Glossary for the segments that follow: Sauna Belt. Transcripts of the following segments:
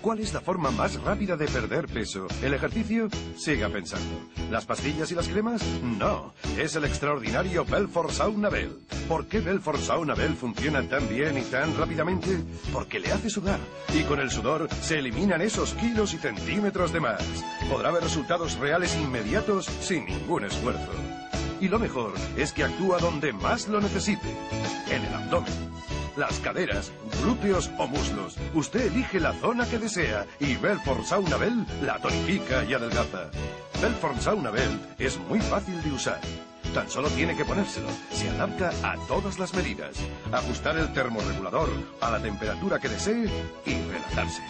¿Cuál es la forma más rápida de perder peso? ¿El ejercicio? Siga pensando. ¿Las pastillas y las cremas? No. Es el extraordinario Belfort Sauna Belt. ¿Por qué Belfort Sauna Belt funciona tan bien y tan rápidamente? Porque le hace sudar. Y con el sudor se eliminan esos kilos y centímetros de más. Podrá ver resultados reales inmediatos sin ningún esfuerzo. Y lo mejor es que actúa donde más lo necesite. En el abdomen, las caderas, glúteos o muslos. Usted elige la zona que desea y Belfort Sauna Belt la tonifica y adelgaza. Belfort Sauna Belt es muy fácil de usar. Tan solo tiene que ponérselo. Se adapta a todas las medidas. Ajustar el termorregulador a la temperatura que desee y relajarse.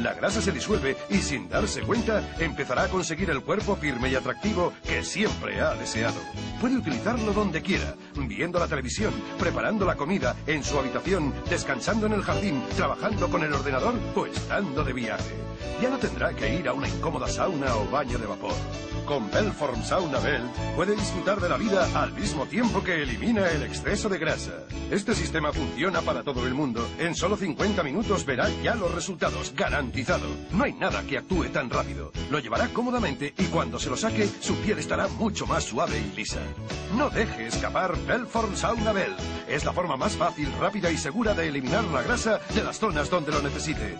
La grasa se disuelve y sin darse cuenta empezará a conseguir el cuerpo firme y atractivo que siempre ha deseado. Puede utilizarlo donde quiera, viendo la televisión, preparando la comida, en su habitación, descansando en el jardín, trabajando con el ordenador o estando de viaje. Ya no tendrá que ir a una incómoda sauna o baño de vapor. Con Belfort Sauna Belt puede disfrutar de la vida al mismo tiempo que elimina el exceso de grasa. Este sistema funciona para todo el mundo. En solo 50 minutos verá ya los resultados, garantizado. No hay nada que actúe tan rápido. Lo llevará cómodamente y cuando se lo saque, su piel estará mucho más suave y lisa. No deje escapar Belfort Sauna Belt. Es la forma más fácil, rápida y segura de eliminar la grasa de las zonas donde lo necesite.